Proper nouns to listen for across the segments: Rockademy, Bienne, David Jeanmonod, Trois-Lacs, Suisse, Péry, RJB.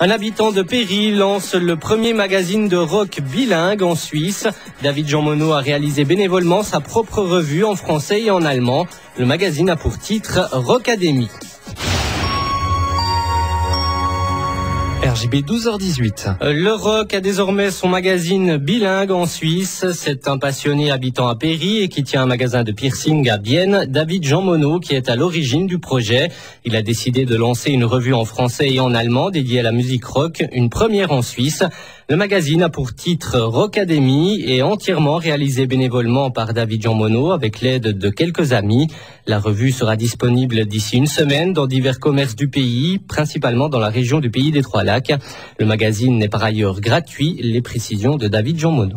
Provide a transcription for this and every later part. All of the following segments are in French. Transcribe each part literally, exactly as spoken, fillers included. Un habitant de Péry lance le premier magazine de rock bilingue en Suisse. David Jeanmonod a réalisé bénévolement sa propre revue en français et en allemand. Le magazine a pour titre Rockademy. R J B douze heures dix-huit. Le rock a désormais son magazine bilingue en Suisse. C'est un passionné habitant à Péry et qui tient un magasin de piercing à Bienne, David Jeanmonod, qui est à l'origine du projet. Il a décidé de lancer une revue en français et en allemand dédiée à la musique rock, une première en Suisse. Le magazine a pour titre Rockademy et est entièrement réalisé bénévolement par David Jeanmonod avec l'aide de quelques amis. La revue sera disponible d'ici une semaine dans divers commerces du pays, principalement dans la région du Pays des Trois-Lacs. Le magazine est par ailleurs gratuit, les précisions de David Jeanmonod.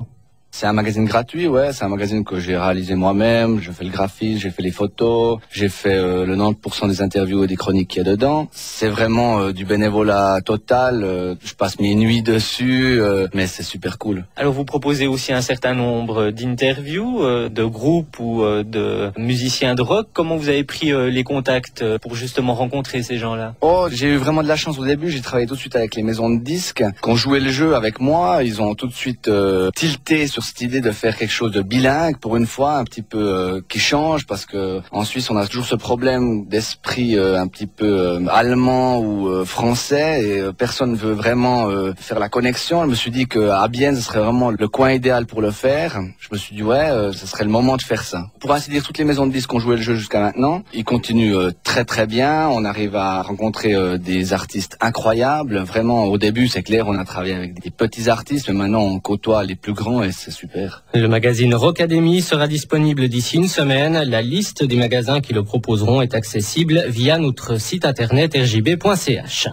C'est un magazine gratuit, ouais, c'est un magazine que j'ai réalisé moi-même, je fais le graphisme, j'ai fait les photos, j'ai fait euh, le quatre-vingt-dix pour cent des interviews et des chroniques qu'il y a dedans. C'est vraiment euh, du bénévolat total, euh, je passe mes nuits dessus, euh, mais c'est super cool. Alors vous proposez aussi un certain nombre d'interviews, euh, de groupes ou euh, de musiciens de rock. Comment vous avez pris euh, les contacts pour justement rencontrer ces gens-là? Oh, j'ai eu vraiment de la chance au début, j'ai travaillé tout de suite avec les maisons de disques. Quand jouait le jeu avec moi, ils ont tout de suite euh, tilté sur cette idée de faire quelque chose de bilingue pour une fois, un petit peu euh, qui change, parce que en Suisse on a toujours ce problème d'esprit euh, un petit peu euh, allemand ou euh, français et euh, personne veut vraiment euh, faire la connexion. Je me suis dit que à Bienne ce serait vraiment le coin idéal pour le faire. Je me suis dit ouais, euh, ce serait le moment de faire ça. Pour ainsi dire, toutes les maisons de disques ont joué le jeu jusqu'à maintenant. Ils continuent euh, très très bien. On arrive à rencontrer euh, des artistes incroyables. Vraiment, au début c'est clair, on a travaillé avec des petits artistes, mais maintenant on côtoie les plus grands et c'est super. Le magazine Rockademy sera disponible d'ici une semaine. La liste des magasins qui le proposeront est accessible via notre site internet r j b point c h.